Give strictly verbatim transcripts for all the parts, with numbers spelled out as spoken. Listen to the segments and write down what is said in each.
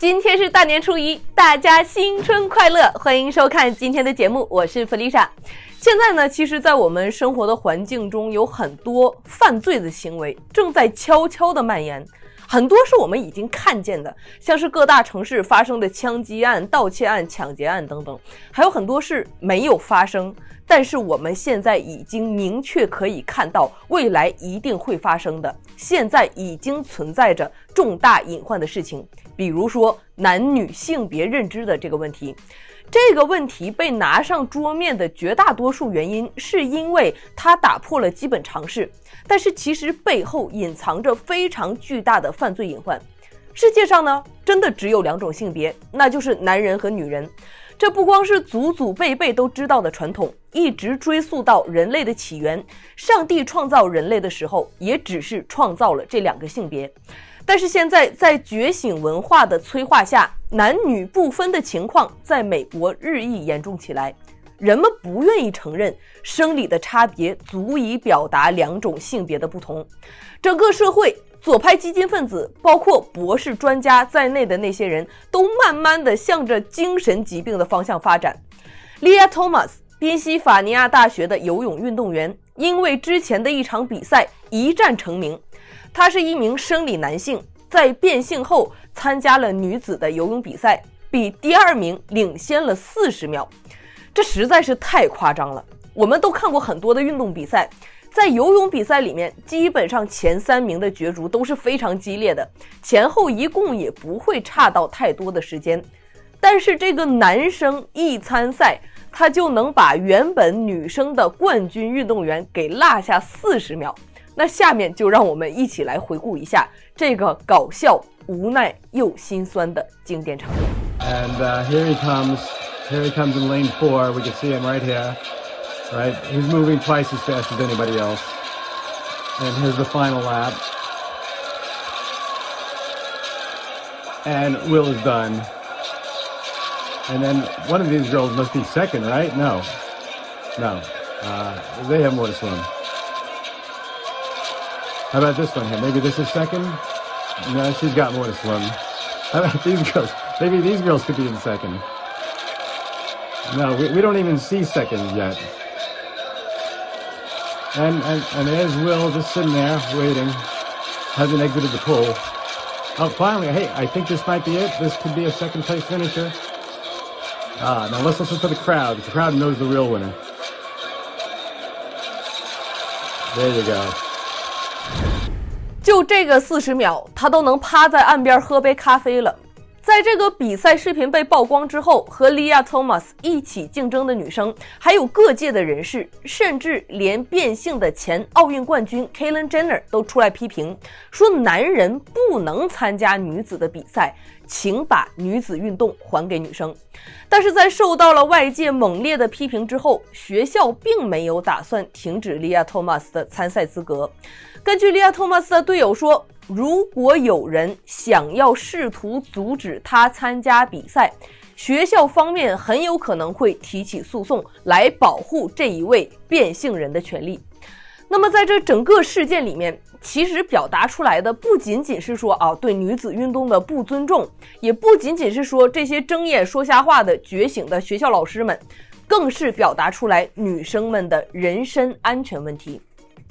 今天是大年初一，大家新春快乐！欢迎收看今天的节目，我是Felicia。现在呢，其实在我们生活的环境中，有很多犯罪的行为正在悄悄的蔓延，很多是我们已经看见的，像是各大城市发生的枪击案、盗窃案、抢劫案等等，还有很多是没有发生，但是我们现在已经明确可以看到未来一定会发生的，现在已经存在着重大隐患的事情，比如说男女性别认知的这个问题。这个问题被拿上桌面的绝大多数原因是因为它打破了基本常识，但是其实背后隐藏着非常巨大的犯罪隐患。世界上呢，真的只有两种性别，那就是男人和女人。这不光是祖祖辈辈都知道的传统，一直追溯到人类的起源，上帝创造人类的时候也只是创造了这两个性别。但是现在在觉醒文化的催化下，男女不分的情况在美国日益严重起来，人们不愿意承认生理的差别足以表达两种性别的不同。整个社会，左派激进分子包括博士专家在内的那些人都慢慢的向着精神疾病的方向发展。 Lia Thomas， 宾夕法尼亚大学的游泳运动员，因为之前的一场比赛一战成名。他是一名生理男性，在变性后参加了女子的游泳比赛，比第二名领先了四十秒，这实在是太夸张了。我们都看过很多的运动比赛，在游泳比赛里面，基本上前三名的角逐都是非常激烈的，前后一共也不会差到太多的时间。但是这个男生一参赛，他就能把原本女生的冠军运动员给落下四十秒。那下面就让我们一起来回顾一下这个搞笑、无奈又心酸的经典场面。And、uh, here he comes, here he comes in lane four. We can see him right here, right? He's moving twice as fast as anybody else. And here's the final lap. And Will is done. And then one of these girls must be second, right? No, no. Uh, they have more to swim.How about this one here? Maybe this is second? No, she's got more to swim. How about these girls? Maybe these girls could be in second. No, we, we don't even see seconds yet. And, and, and there's Will just sitting there waiting. Hasn't exited the pool. Oh, finally, hey, I think this might be it. This could be a second place finisher. Ah, now let's listen to the crowd. The crowd knows the real winner. There you go.就这个四十秒，他都能趴在岸边喝杯咖啡了。在这个比赛视频被曝光之后，和 Lia Thomas 一起竞争的女生，还有各界的人士，甚至连变性的前奥运冠军 Caitlyn Jenner 都出来批评，说男人不能参加女子的比赛，请把女子运动还给女生。但是在受到了外界猛烈的批评之后，学校并没有打算停止 Lia Thomas 的参赛资格。根据 Lia Thomas 的队友说，如果有人想要试图阻止他参加比赛，学校方面很有可能会提起诉讼来保护这一位变性人的权利。那么在这整个事件里面，其实表达出来的不仅仅是说啊对女子运动的不尊重，也不仅仅是说这些睁眼说瞎话的觉醒的学校老师们，更是表达出来女生们的人身安全问题。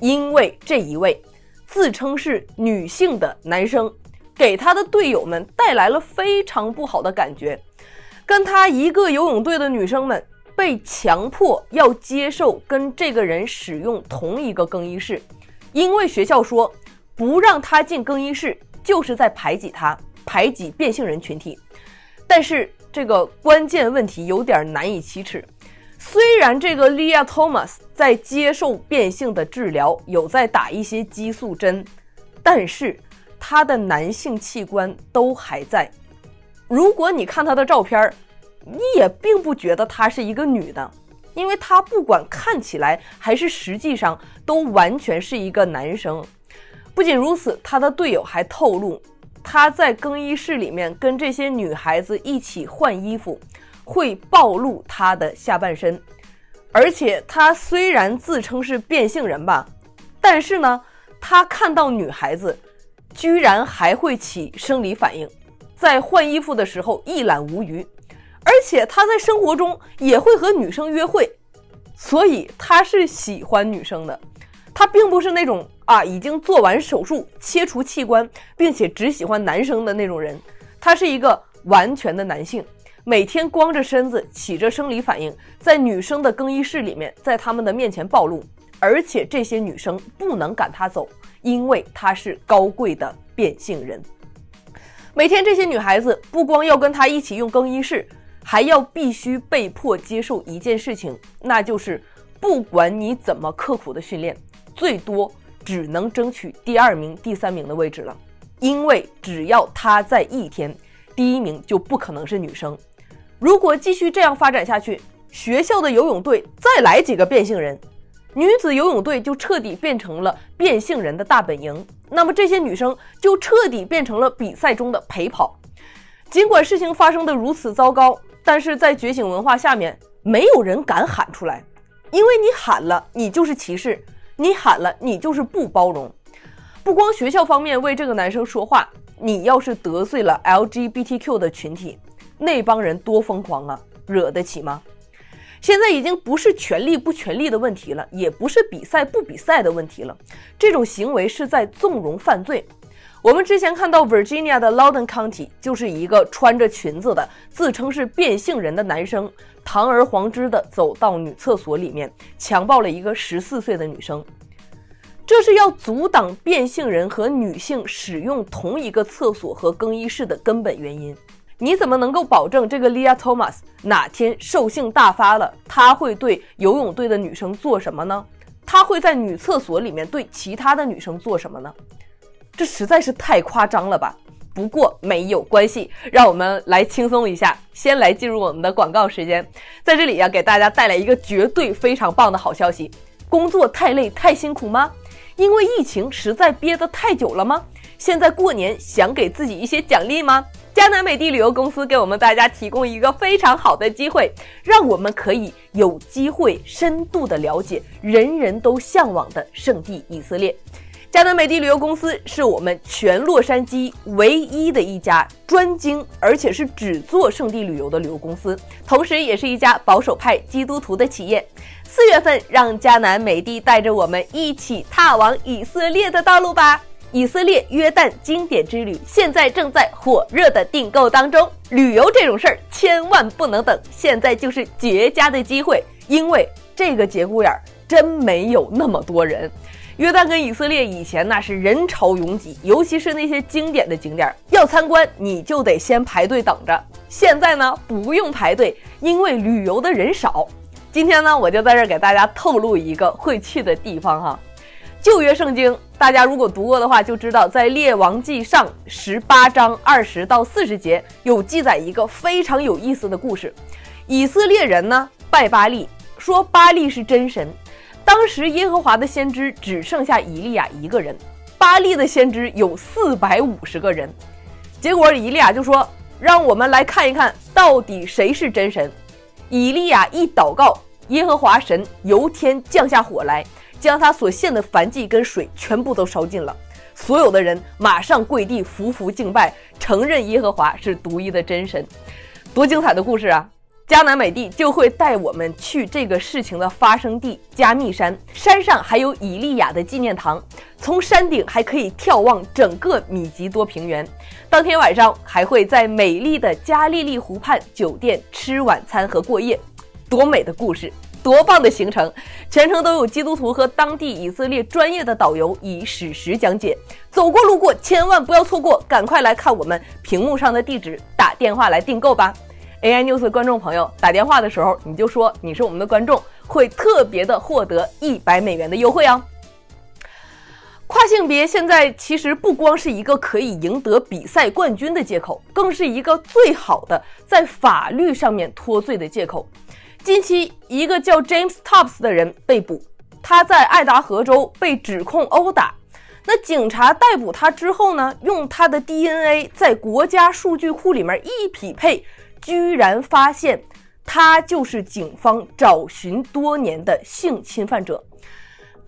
因为这一位自称是女性的男生给他的队友们带来了非常不好的感觉，跟他一个游泳队的女生们被强迫要接受跟这个人使用同一个更衣室，因为学校说不让他进更衣室就是在排挤他，排挤变性人群体。但是这个关键问题有点难以启齿，虽然这个 Lia Thomas 在接受变性的治疗，有在打一些激素针，但是她的男性器官都还在。如果你看她的照片，你也并不觉得她是一个女的，因为她不管看起来还是实际上都完全是一个男生。不仅如此，她的队友还透露，她在更衣室里面跟这些女孩子一起换衣服会暴露他的下半身，而且他虽然自称是变性人吧，但是呢，他看到女孩子，居然还会起生理反应，在换衣服的时候一览无余，而且他在生活中也会和女生约会，所以他是喜欢女生的。他并不是那种啊已经做完手术切除器官并且只喜欢男生的那种人，他是一个完全的男性，每天光着身子起着生理反应，在女生的更衣室里面，在他们的面前暴露，而且这些女生不能赶他走，因为他是高贵的变性人。每天这些女孩子不光要跟他一起用更衣室，还要必须被迫接受一件事情，那就是不管你怎么刻苦的训练，最多只能争取第二名第三名的位置了，因为只要他在一天，第一名就不可能是女生。如果继续这样发展下去，学校的游泳队再来几个变性人，女子游泳队就彻底变成了变性人的大本营，那么这些女生就彻底变成了比赛中的陪跑。尽管事情发生得如此糟糕，但是在觉醒文化下面，没有人敢喊出来，因为你喊了你就是歧视，你喊了你就是不包容。不光学校方面为这个男生说话，你要是得罪了 L G B T Q 的群体，那帮人多疯狂啊，惹得起吗？现在已经不是权力不权力的问题了，也不是比赛不比赛的问题了，这种行为是在纵容犯罪。我们之前看到 Virginia 的 Loudoun County 就是一个穿着裙子的自称是变性人的男生，堂而皇之的走到女厕所里面强暴了一个十四岁的女生。这是要阻挡变性人和女性使用同一个厕所和更衣室的根本原因。你怎么能够保证这个 Lia Thomas 哪天兽性大发了，她会对游泳队的女生做什么呢？她会在女厕所里面对其他的女生做什么呢？这实在是太夸张了吧。不过没有关系，让我们来轻松一下，先来进入我们的广告时间。在这里要给大家带来一个绝对非常棒的好消息。工作太累太辛苦吗？因为疫情实在憋得太久了吗？现在过年想给自己一些奖励吗？嘉南美的旅游公司给我们大家提供一个非常好的机会，让我们可以有机会深度的了解人人都向往的圣地以色列。嘉南美的旅游公司是我们全洛杉矶唯一的一家专精而且是只做圣地旅游的旅游公司，同时也是一家保守派基督徒的企业。四月份让嘉南美的带着我们一起踏往以色列的道路吧。以色列约旦经典之旅现在正在火热的订购当中，旅游这种事儿千万不能等，现在就是绝佳的机会，因为这个节骨眼真没有那么多人。约旦跟以色列以前那是人潮拥挤，尤其是那些经典的景点，要参观你就得先排队等着。现在呢不用排队，因为旅游的人少。今天呢我就在这儿给大家透露一个会去的地方哈。旧约圣经大家如果读过的话就知道，在列王纪上十八章二十到四十节有记载一个非常有意思的故事。以色列人呢拜巴利，说巴利是真神，当时耶和华的先知只剩下以利亚一个人，巴利的先知有四百五十个人，结果以利亚就说让我们来看一看到底谁是真神。以利亚一祷告，耶和华神由天降下火来，将他所献的燔祭跟水全部都烧尽了，所有的人马上跪地匍匐敬拜，承认耶和华是独一的真神。多精彩的故事啊！迦南美地就会带我们去这个事情的发生地加密山，山上还有以利亚的纪念堂，从山顶还可以眺望整个米吉多平原。当天晚上还会在美丽的加利利湖畔酒店吃晚餐和过夜。多美的故事，多棒的行程，全程都有基督徒和当地以色列专业的导游以史实讲解，走过路过千万不要错过，赶快来看我们屏幕上的地址，打电话来订购吧。 A I News 的观众朋友打电话的时候你就说你是我们的观众，会特别的获得一百美元的优惠啊。跨性别现在其实不光是一个可以赢得比赛冠军的借口，更是一个最好的在法律上面脱罪的借口。近期一个叫 James Tubbs 的人被捕，他在爱达荷州被指控殴打，那警察逮捕他之后呢，用他的 D N A 在国家数据库里面一匹配，居然发现他就是警方找寻多年的性侵犯者。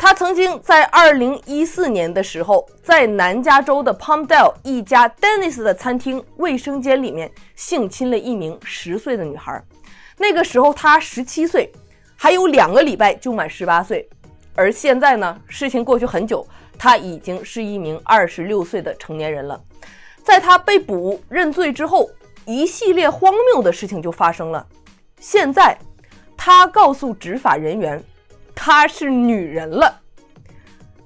他曾经在二零一四年的时候，在南加州的 Palmdale 一家 Dennys 的餐厅卫生间里面性侵了一名十岁的女孩。那个时候她十七岁，还有两个礼拜就满十八岁。而现在呢，事情过去很久，她已经是一名二十六岁的成年人了。在她被捕认罪之后，一系列荒谬的事情就发生了。现在她告诉执法人员她是女人了。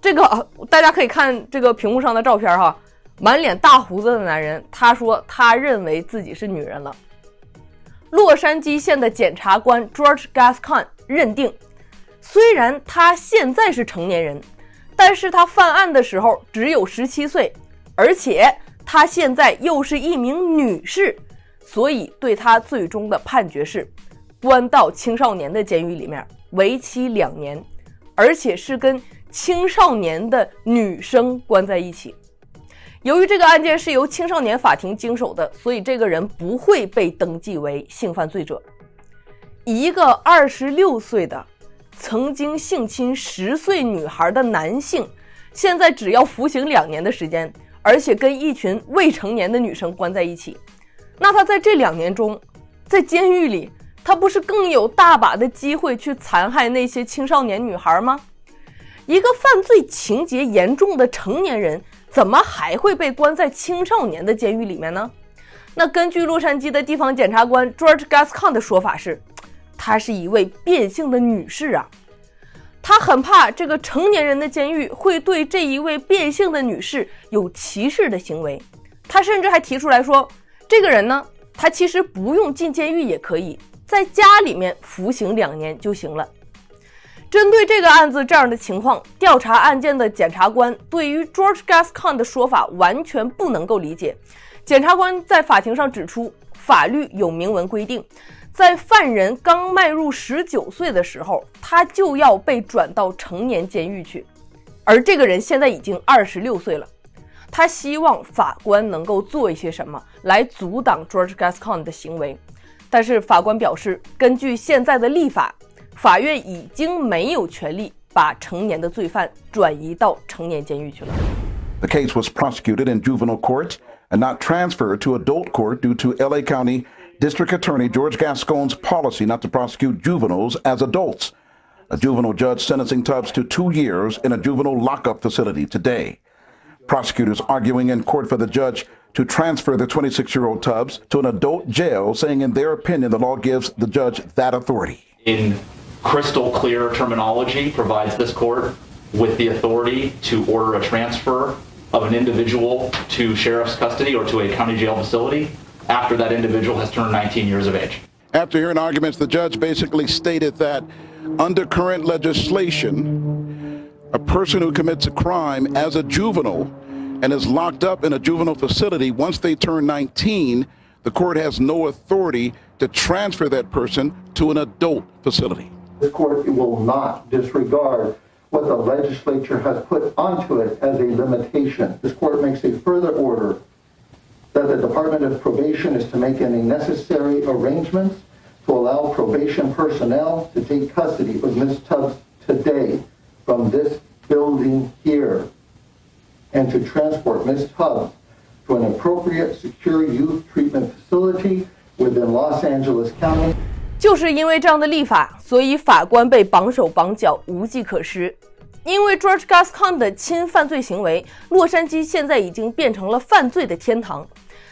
这个大家可以看这个屏幕上的照片哈，满脸大胡子的男人，他说他认为自己是女人了。洛杉矶县的检察官 George Gascon 认定，虽然他现在是成年人，但是他犯案的时候只有十七岁，而且他现在又是一名女士，所以对他最终的判决是关到青少年的监狱里面，为期两年，而且是跟青少年的女生关在一起。由于这个案件是由青少年法庭经手的，所以这个人不会被登记为性犯罪者。一个二十六岁的曾经性侵十岁女孩的男性，现在只要服刑两年的时间，而且跟一群未成年的女生关在一起。那他在这两年中，在监狱里，他不是更有大把的机会去残害那些青少年女孩吗？一个犯罪情节严重的成年人，怎么还会被关在青少年的监狱里面呢？那根据洛杉矶的地方检察官 George Gascon 的说法是，她是一位变性的女士啊。他很怕这个成年人的监狱会对这一位变性的女士有歧视的行为。他甚至还提出来说，这个人呢，他其实不用进监狱也可以，在家里面服刑两年就行了。针对这个案子这样的情况，调查案件的检察官对于 George Gascon 的说法完全不能够理解。检察官在法庭上指出，法律有明文规定，在犯人刚迈入十九岁的时候，他就要被转到成年监狱去，而这个人现在已经二十六岁了。他希望法官能够做一些什么来阻挡 George Gascon 的行为。但是法官表示，根据现在的立法，法院已经没有权利把成年的罪犯转移到成年监狱去了。The case was prosecuted in juvenile court and not transferred to adult court due to L A County District Attorney George Gascon's policy not to prosecute juveniles as adults. A juvenile judge sentencing Tubbs to two years in a juvenile lockup facility today. Prosecutors arguing in court for the judge to transfer the twenty-six-year-old Tubbs to an adult jail, saying in their opinion the law gives the judge that authority. In crystal clear terminology, provides this court with the authority to order a transfer of an individual to sheriff's custody or to a county jail facility after that individual has turned nineteen years of age. After hearing arguments, the judge basically stated that under current legislation, a person who commits a crime as a juvenile and is locked up in a juvenile facility once they turn nineteen, the court has no authority to transfer that person to an adult facility. The court will not disregard what the legislature has put onto it as a limitation. This court makes a further order that the Department of Probation is to make any necessary arrangements to allow probation personnel to take custody of Miz Tubbs today from this building here, and to transport Miz Tubbs to an appropriate secure youth treatment facility within Los Angeles County. 就是因为这样的立法，所以法官被绑手绑脚，无计可施。因为 George Gascon 的亲犯罪行为，洛杉矶现在已经变成了犯罪的天堂。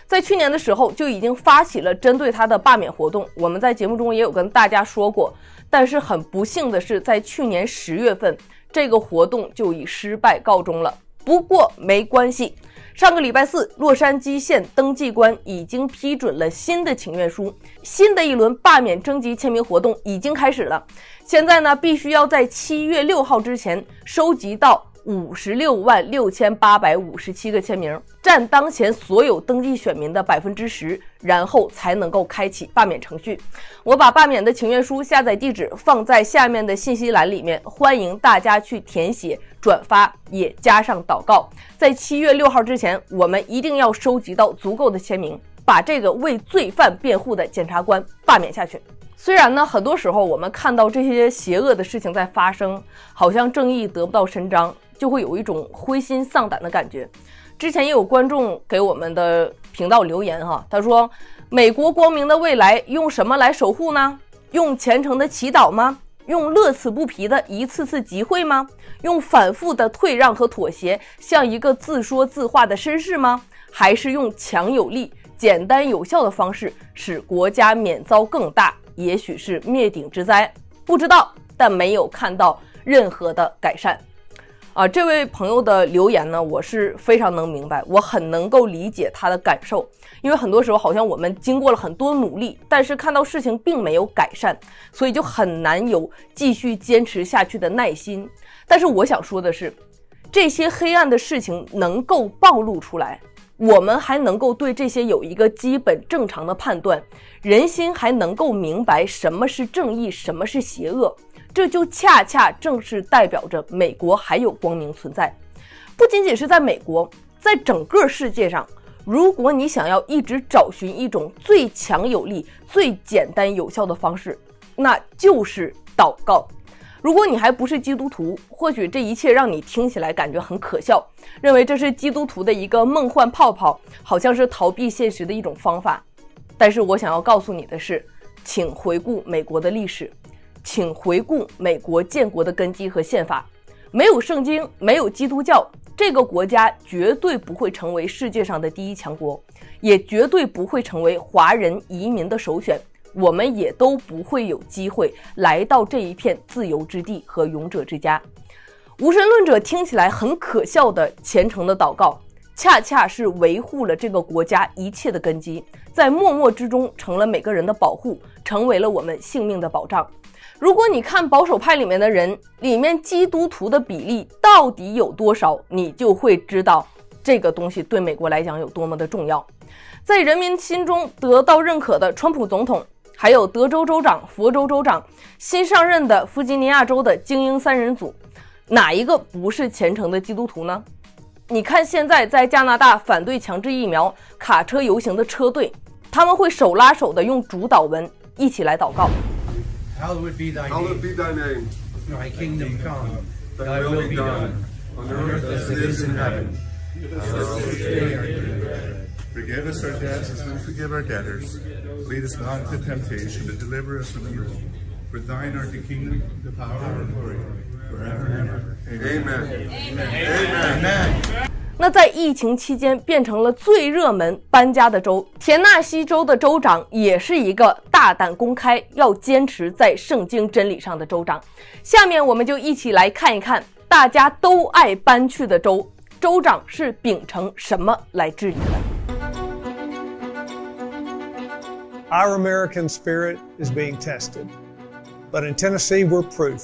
在去年的时候就已经发起了针对他的罢免活动，我们在节目中也有跟大家说过。但是很不幸的是，在去年十月份，这个活动就以失败告终了。不过没关系，上个礼拜四，洛杉矶县登记官已经批准了新的请愿书，新的一轮罢免征集签名活动已经开始了。现在呢，必须要在七月六号之前收集到五十六万六千八百五十七个签名，占当前所有登记选民的 百分之十， 然后才能够开启罢免程序。我把罢免的请愿书下载地址放在下面的信息栏里面，欢迎大家去填写、转发，也加上祷告。在七月六号之前，我们一定要收集到足够的签名，把这个为罪犯辩护的检察官罢免下去。虽然呢，很多时候我们看到这些邪恶的事情在发生，好像正义得不到伸张，就会有一种灰心丧胆的感觉。之前也有观众给我们的频道留言哈，他说：“美国光明的未来用什么来守护呢？用虔诚的祈祷吗？用乐此不疲的一次次集会吗？用反复的退让和妥协，像一个自说自话的绅士吗？还是用强有力、简单有效的方式，使国家免遭更大？”也许是灭顶之灾，不知道，但没有看到任何的改善啊！这位朋友的留言呢，我是非常能明白，我很能够理解他的感受，因为很多时候好像我们经过了很多努力，但是看到事情并没有改善，所以就很难有继续坚持下去的耐心。但是我想说的是，这些黑暗的事情能够暴露出来，我们还能够对这些有一个基本正常的判断，人心还能够明白什么是正义，什么是邪恶，这就恰恰正是代表着美国还有光明存在。不仅仅是在美国，在整个世界上，如果你想要一直找寻一种最强有力、最简单有效的方式，那就是祷告。如果你还不是基督徒，或许这一切让你听起来感觉很可笑，认为这是基督徒的一个梦幻泡泡，好像是逃避现实的一种方法。但是我想要告诉你的是，请回顾美国的历史，请回顾美国建国的根基和宪法。没有圣经，没有基督教，这个国家绝对不会成为世界上的第一强国，也绝对不会成为华人移民的首选。我们也都不会有机会来到这一片自由之地和勇者之家。无神论者听起来很可笑的虔诚的祷告，恰恰是维护了这个国家一切的根基，在默默之中成了每个人的保护，成为了我们性命的保障。如果你看保守派里面的人，里面基督徒的比例到底有多少，你就会知道这个东西对美国来讲有多么的重要。在人民心中得到认可的川普总统，还有德州州长、佛州州长，新上任的弗吉尼亚州的精英三人组，哪一个不是虔诚的基督徒呢？你看现在在加拿大反对强制疫苗、卡车游行的车队，他们会手拉手的用主祷文一起来祷告。Hallowed be thy name, thy kingdom come, thy will be done, on earth as it is in heaven. Forgive us our debts as we forgive our debtors. Lead us not into temptation, but deliver us from evil. For thine art the kingdom, the power, and the glory, forever and ever. Amen. Amen. Amen. 那在疫情期间变成了最热门搬家的州，田纳西州的州长也是一个大胆公开要坚持在圣经真理上的州长。下面我们就一起来看一看大家都爱搬去的州，州长是秉承什么来治理的。Our American spirit is being tested, but in Tennessee, we're proof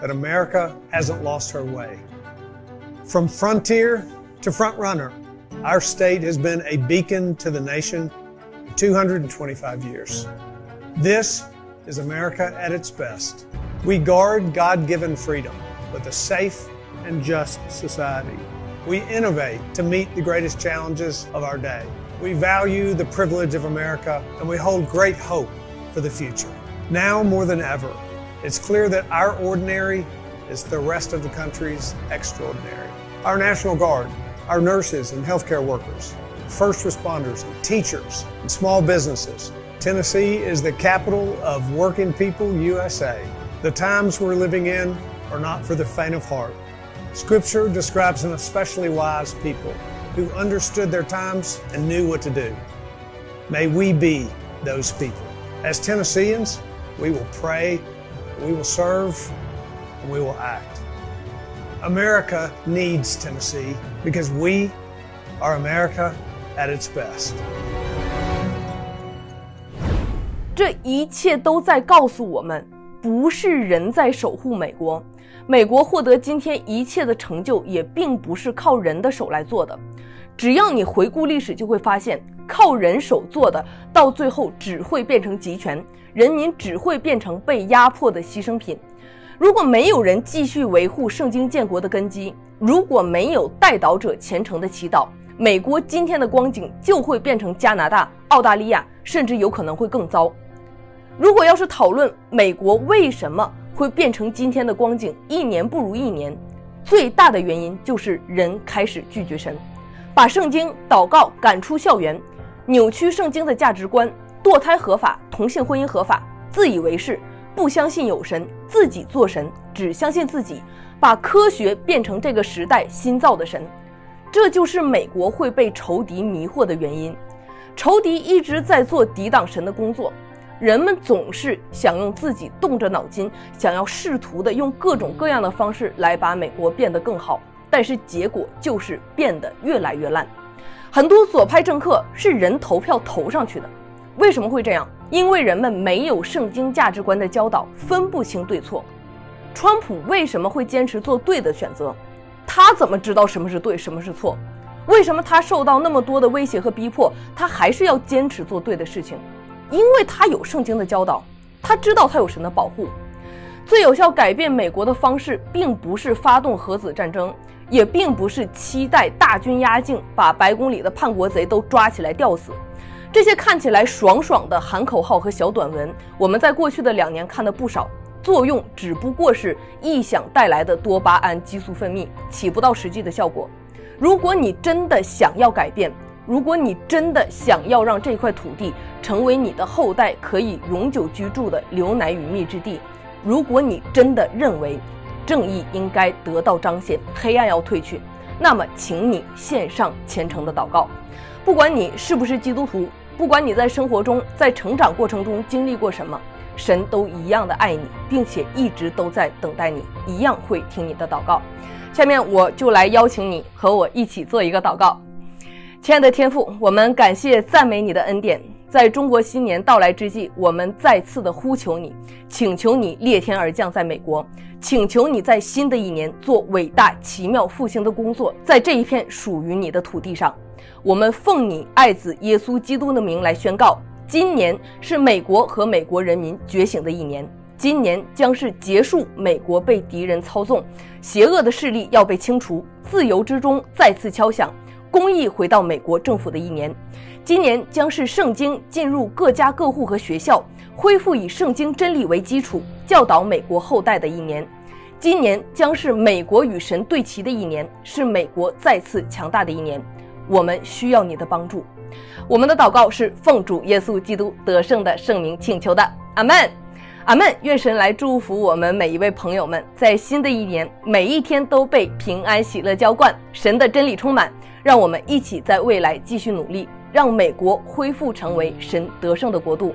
that America hasn't lost her way. From frontier to front runner, our state has been a beacon to the nation for two hundred twenty-five years. This is America at its best. We guard God-given freedom with a safe and just society. We innovate to meet the greatest challenges of our day.We value the privilege of America, and we hold great hope for the future. Now more than ever, it's clear that our ordinary is the rest of the country's extraordinary. Our National Guard, our nurses and healthcare workers, first responders, teachers, and small businesses. Tennessee is the capital of working people U S A. The times we're living in are not for the faint of heart. Scripture describes an especially wise people.Who understood their times and knew what to do. May we be those people. As Tennesseans, we will pray, we will serve, and we will act. America needs Tennessee because we are America at its best. 这一切都在告诉我们，不是人在守护美国。美国获得今天一切的成就，也并不是靠人的手来做的。只要你回顾历史，就会发现靠人手做的到最后只会变成集权，人民只会变成被压迫的牺牲品。如果没有人继续维护圣经建国的根基，如果没有代祷者虔诚的祈祷，美国今天的光景就会变成加拿大、澳大利亚，甚至有可能会更糟。如果要是讨论美国为什么会变成今天的光景，一年不如一年，最大的原因就是人开始拒绝神，把圣经、祷告赶出校园，扭曲圣经的价值观，堕胎合法，同性婚姻合法，自以为是，不相信有神，自己做神，只相信自己，把科学变成这个时代新造的神。这就是美国会被仇敌迷惑的原因。仇敌一直在做抵挡神的工作，人们总是想用自己动着脑筋，想要试图的用各种各样的方式来把美国变得更好，但是结果就是变得越来越烂。很多左派政客是人投票投上去的，为什么会这样？因为人们没有圣经价值观的教导，分不清对错。川普为什么会坚持做对的选择？他怎么知道什么是对，什么是错？为什么他受到那么多的威胁和逼迫，他还是要坚持做对的事情？因为他有圣经的教导，他知道他有神的保护。最有效改变美国的方式，并不是发动核子战争，也并不是期待大军压境，把白宫里的叛国贼都抓起来吊死。这些看起来爽爽的喊口号和小短文，我们在过去的两年看得不少，作用只不过是臆想带来的多巴胺激素分泌，起不到实际的效果。如果你真的想要改变，如果你真的想要让这块土地成为你的后代可以永久居住的流奶与蜜之地，如果你真的认为正义应该得到彰显，黑暗要退去，那么请你献上虔诚的祷告。不管你是不是基督徒，不管你在生活中在成长过程中经历过什么，神都一样的爱你，并且一直都在等待你，一样会听你的祷告。下面我就来邀请你和我一起做一个祷告。亲爱的天父，我们感谢赞美你的恩典，在中国新年到来之际，我们再次的呼求你，请求你裂天而降在美国，请求你在新的一年做伟大奇妙复兴的工作，在这一片属于你的土地上。我们奉你爱子耶稣基督的名来宣告，今年是美国和美国人民觉醒的一年，今年将是结束美国被敌人操纵，邪恶的势力要被清除，自由之钟再次敲响，公义回到美国政府的一年。今年将是圣经进入各家各户和学校，恢复以圣经真理为基础，教导美国后代的一年。今年将是美国与神对齐的一年，是美国再次强大的一年。我们需要你的帮助。我们的祷告是奉主耶稣基督得胜的圣名请求的，阿们。阿们，愿神来祝福我们每一位朋友们，在新的一年，每一天都被平安喜乐浇灌，神的真理充满，让我们一起在未来继续努力，让美国恢复成为神得胜的国度。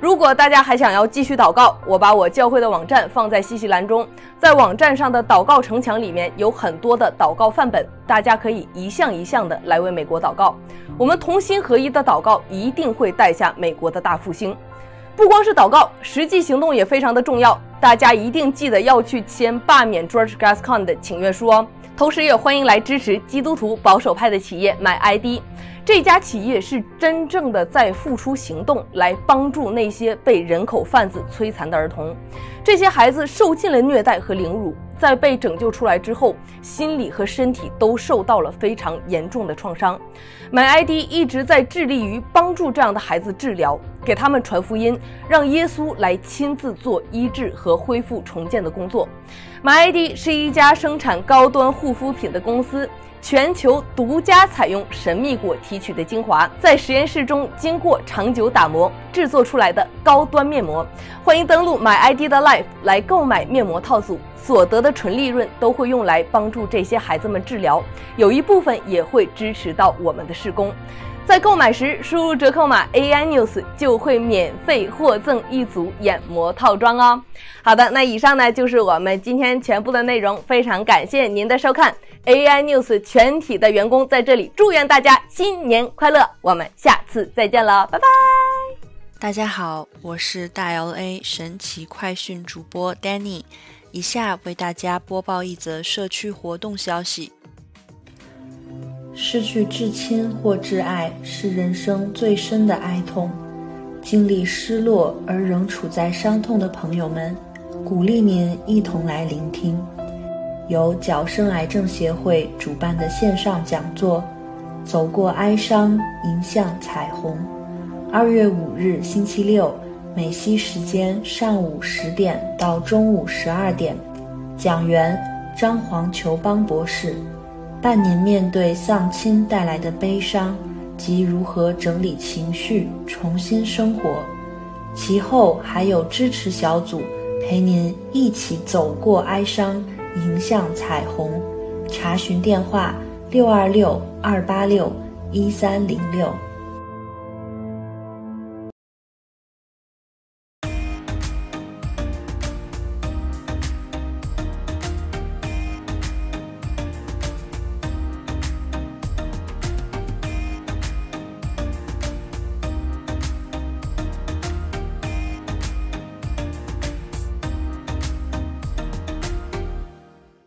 如果大家还想要继续祷告，我把我教会的网站放在信息栏中，在网站上的祷告城墙里面有很多的祷告范本，大家可以一项一项的来为美国祷告。我们同心合一的祷告一定会带下美国的大复兴。不光是祷告，实际行动也非常的重要，大家一定记得要去签罢免 George Gascon 的请愿书哦。同时也欢迎来支持基督徒保守派的企业 My I D， 这家企业是真正的在付出行动来帮助那些被人口贩子摧残的儿童。这些孩子受尽了虐待和凌辱，在被拯救出来之后，心理和身体都受到了非常严重的创伤。My I D 一直在致力于帮助这样的孩子治疗，给他们传福音，让耶稣来亲自做医治和恢复重建的工作。My I D 是一家生产高端护肤品的公司，全球独家采用神秘果提取的精华，在实验室中经过长久打磨制作出来的高端面膜。欢迎登录 My I D 的 Life 来购买面膜套组，所得的纯利润都会用来帮助这些孩子们治疗，有一部分也会支持到我们的事工。在购买时输入折扣码 A I News 就会免费获赠一组眼膜套装哦。好的，那以上呢就是我们今天全部的内容，非常感谢您的收看。 A I News 全体的员工在这里祝愿大家新年快乐，我们下次再见了，拜拜。大家好，我是大 L A 神奇快讯主播 Dennys，以下为大家播报一则社区活动消息。失去至亲或挚爱是人生最深的哀痛，经历失落而仍处在伤痛的朋友们，鼓励您一同来聆听由矫正癌症协会主办的线上讲座《走过哀伤，迎向彩虹》，二月五日星期六美西时间上午十点到中午十二点，讲员张黄求邦博士伴您面对丧亲带来的悲伤及如何整理情绪、重新生活。其后还有支持小组陪您一起走过哀伤，迎向彩虹。查询电话六二六二八六一三零六。